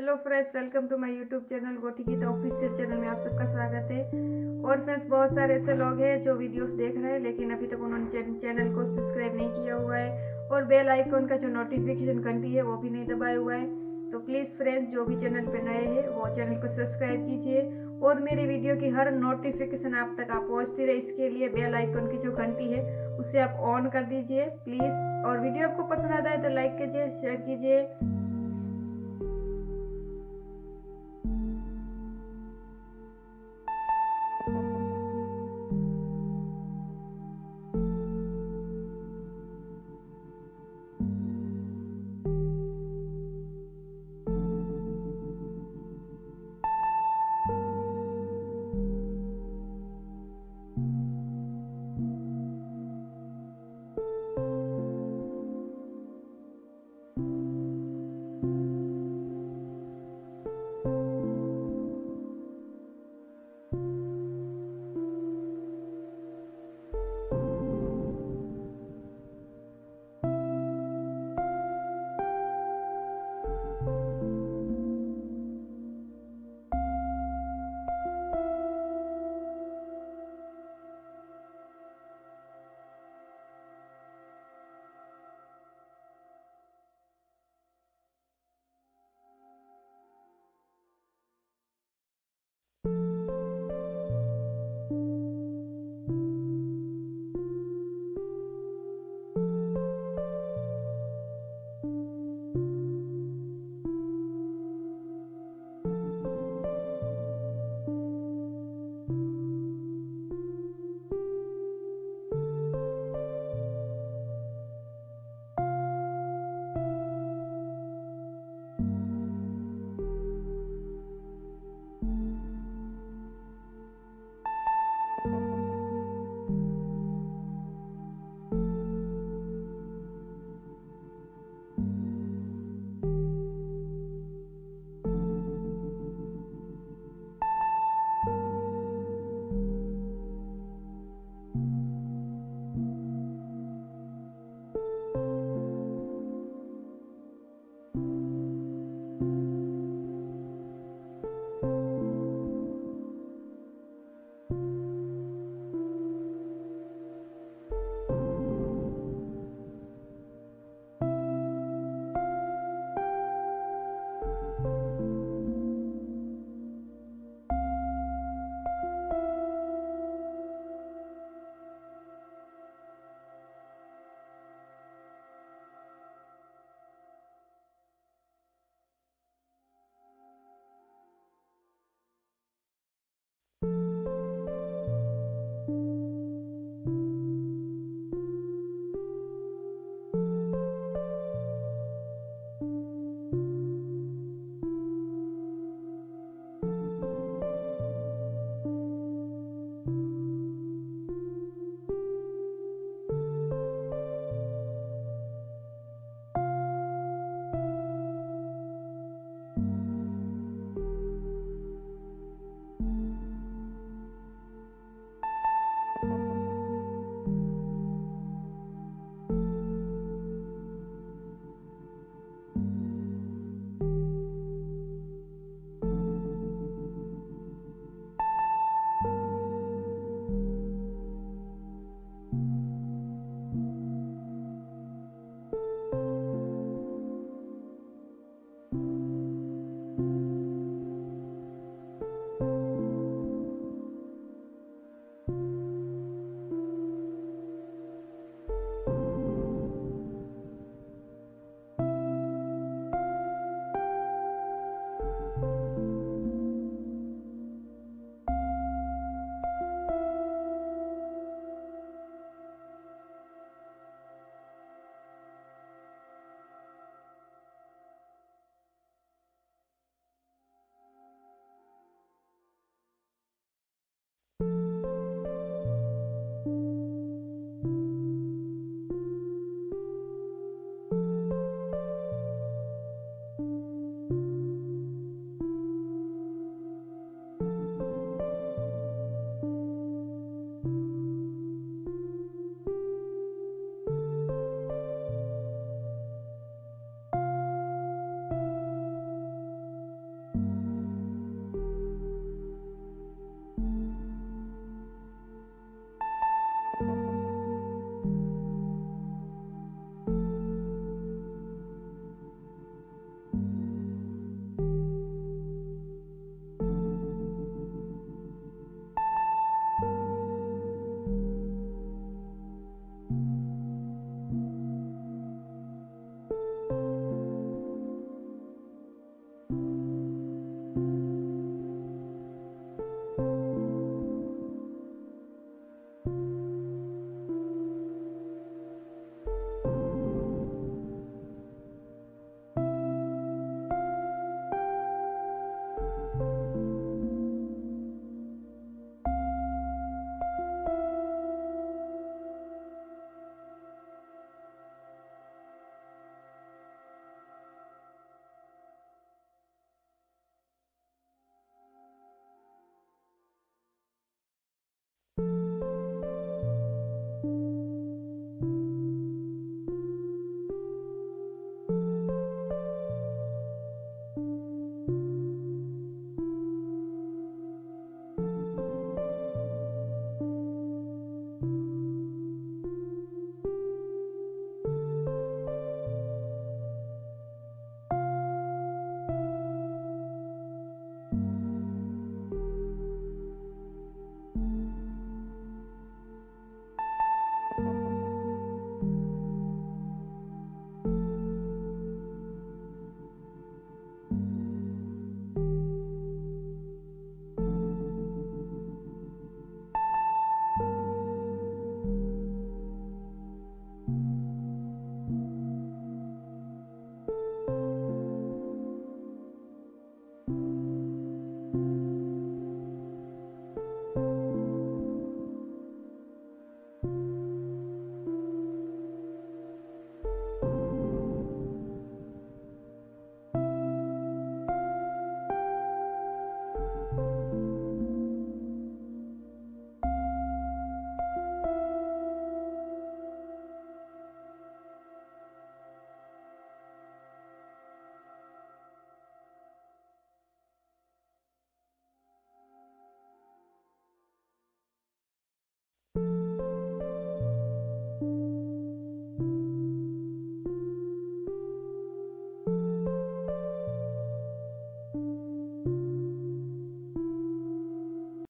Hello friends, welcome to my YouTube channel Gothi Geeta official channel में आप सबका स्वागत है। और फ्रेंड्स, बहुत सारे ऐसे लोग हैं जो वीडियोस देख रहे हैं लेकिन अभी तक उन्होंने चैनल को सब्सक्राइब नहीं किया हुआ है और बेल आइकन का जो नोटिफिकेशन घंटी है वो भी नहीं दबाया हुआ है। तो प्लीज़ फ्रेंड्स, जो भी चैनल पर नए हैं वो चैनल को सब्सक्राइब कीजिए और मेरे वीडियो की हर नोटिफिकेशन आप तक आप पहुँचती रहे इसके लिए बेल आइकन की जो घंटी है उसे आप ऑन कर दीजिए प्लीज़। और वीडियो आपको पसंद आता है तो लाइक कीजिए, शेयर कीजिए